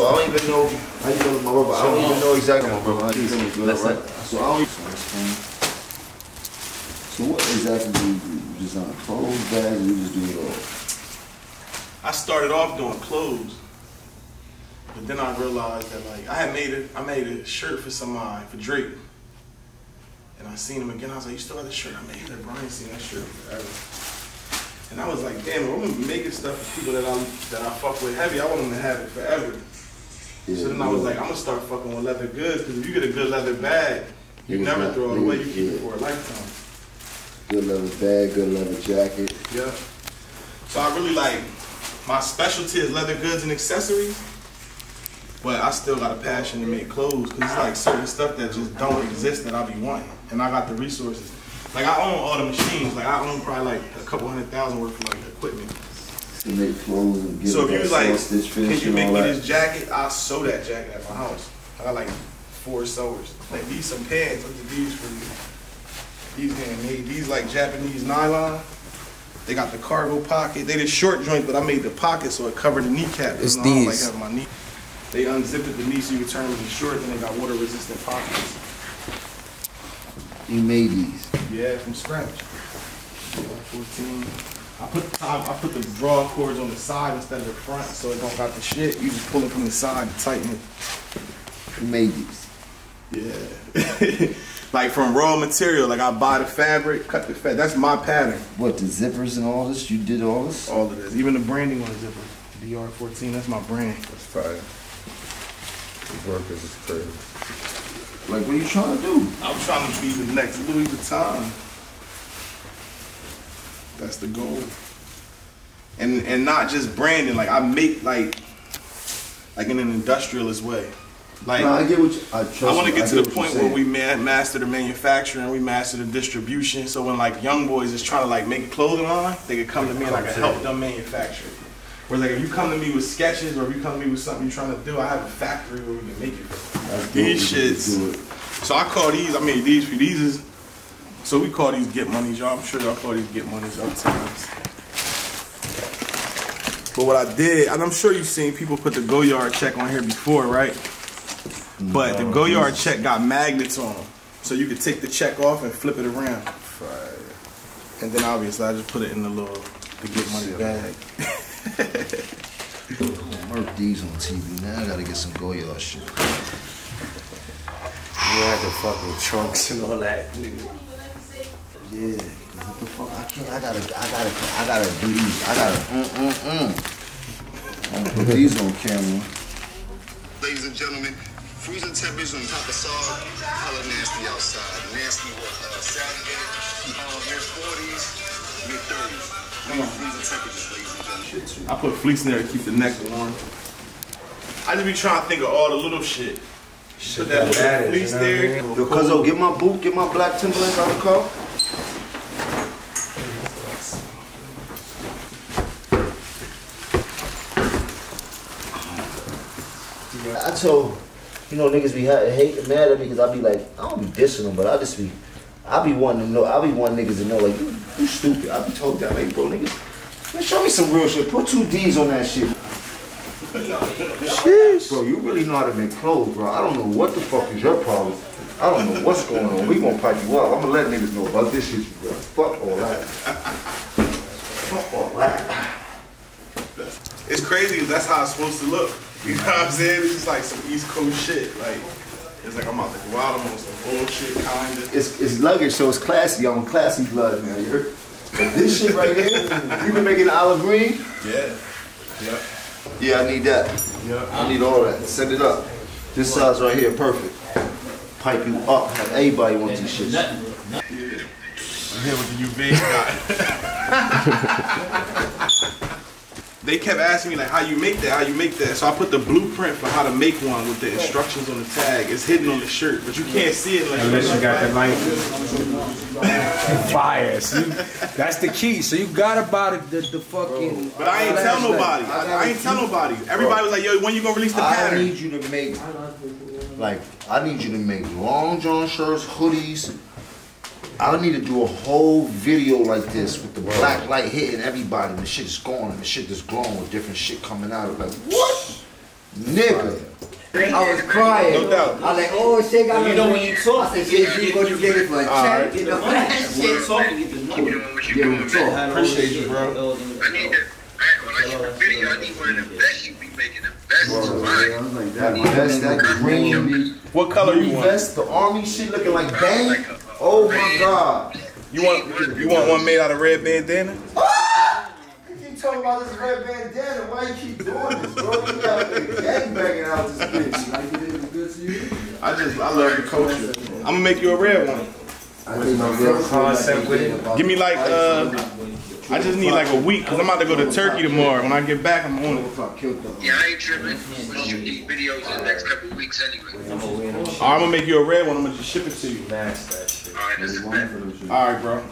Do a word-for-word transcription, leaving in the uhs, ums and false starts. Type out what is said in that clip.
so I don't even know. I don't even know, I don't even know exactly. Come on, bro. Listen. So I don't. So what exactly do you do? You just on clothes bags, or you just do it all? I started off doing clothes, but then I realized that like I had made it. I made a shirt for somebody for Drake. And I seen him again, I was like, you still have this shirt? I made that, bro, I ain't seen that shirt forever. And I was like, damn, I'm gonna be making stuff for people that I that I fuck with heavy, I want them to have it forever. Yeah, so then yeah. I was like, I'm gonna start fucking with leather goods, because if you get a good leather bag, you yeah, never throw it away, you keep yeah. it for a lifetime. Good leather bag, good leather jacket. Yeah. So I really like, my specialty is leather goods and accessories. But I still got a passion to make clothes, because it's like certain stuff that just don't exist that I be wanting. And I got the resources. Like I own all the machines. Like I own probably like a couple hundred thousand worth of like equipment. To make clothes and get so if you was like, can you make me that. this jacket? I'll sew that jacket at my house. I got like four sewers. Like these some pants, look at these for you. These handmade, these like Japanese nylon. They got the cargo pocket. They did short joint, but I made the pocket so it covered the kneecap. It's and these. I don't like having my knee. They unzipped the knee so you could turn them short, and they got water resistant pockets. You made these? Yeah, from scratch. fourteen. I put the top, I put the draw cords on the side instead of the front, so it don't got the shit. You just pull it from the side and tighten it. You made these? Yeah. Like from raw material. Like I buy the fabric, cut the fabric. That's my pattern. What, the zippers and all this? You did all this? All of this. Even the branding on the zipper. D R fourteen, that's my brand. That's fire. The work is crazy. Like, what are you trying to do? I'm trying to be the next Louis Vuitton. That's the goal. And and not just branding. Like, I make, like, like in an industrialist way. Like, no, I get what you, I, trust I want to get to the point where we master the manufacturing, we master the distribution. So when, like, young boys is trying to, like, make a clothing line, they could come to me and I could help them manufacture it. Whereas like if you come to me with sketches or if you come to me with something you're trying to do, I have a factory where we can make it. These shits. So I call these, I mean these for these is, so we call these get monies, y'all. I'm sure y'all call these get monies sometimes. But what I did, and I'm sure you've seen people put the Goyard check on here before, right? No, but the Goyard check got magnets on them. So you could take the check off and flip it around. Right. And then obviously I just put it in the little, the get money bag. Mark these on T V. Now I gotta get some Goyard shit. You had the fucking trunks and all that, nigga. Yeah, what the fuck? I can't. I gotta. I gotta. I gotta do these. I gotta. Mm mm mm. I'm gonna put these on camera. Ladies and gentlemen, freezing temperatures on top of salt. Hella nasty outside. Nasty what? Uh, Saturday, um, mid forties, mid thirties. I put fleece in there to keep the neck warm. I just be trying to think of all the little shit. Put that little fleece there. Yo, Cuzzo, get my boot, get my black Timberlands out of the car. I told, you know, niggas be hate, mad at me because I be like, I don't be dissing them, but I just be, I be wanting to know, I be wanting niggas to know, like, you. You stupid. I be told that, like, bro, nigga. Man, show me some real shit. Put two D's on that shit. Jeez. Bro, you really know how to make clothes, bro. I don't know what the fuck is your problem. I don't know what's going on. We gonna pipe you up. I'm gonna let niggas know about this shit, bro. Fuck all that. Fuck all that. It's crazy. That's how it's supposed to look. You know what I'm saying? It's just like some East Coast shit, like. It's like I'm about to go out on some bullshit kind of. It's, it's luggage, so it's classy. I'm classy blood, man. You heard? But this shit right here, you can make it olive green? Yeah. Yep. Yeah, I need that. Yep. I need all that. Send it up. This size right here, perfect. Pipe you up. Everybody wants this shit. Yeah. I'm here with the U V guy. They kept asking me like, how you make that, how you make that. So I put the blueprint for how to make one with the instructions on the tag. It's hidden on the shirt, but you can't see it like unless you got the light. Fire. So you, that's the key. So you got about the, the fucking. Bro, but I ain't tell nobody. I, I, I ain't tell nobody. Everybody was like, yo, when you gonna release the pattern? I need you to make, like, I need you to make long john shirts, hoodies. I need to do a whole video like this with the black light hitting everybody and the shit is going and the shit is glowing with different shit coming out of it. Like, what? Nigga. I was crying. No doubt. I was like, oh shit, got me. You know when you talk, I said, shit, you go to get it for a check. You know that shit. Talking, you just know. I appreciate you, bro. I need to, when I shoot the video, I need one of the best you be making, the best to buy. I was like, that green. What color you want? That's the army shit looking like bang. Oh my god. You want you want one made out of red bandana? Talking about this red bandana, why you keep doing this, bro? You got a gang banging out this bitch. Like, it is good to you? I just, I love the culture. I'm gonna make you a red one. I think my real concept with it. Give me like, uh, I just need like a week, cause I'm about to go to Turkey tomorrow. When I get back, I'm on it. Yeah, I ain't tripping. We'll shoot these videos in the next couple weeks anyway. Alright, I'm gonna make you a red one. I'm gonna just ship it to you. Alright, that's it. Alright, bro.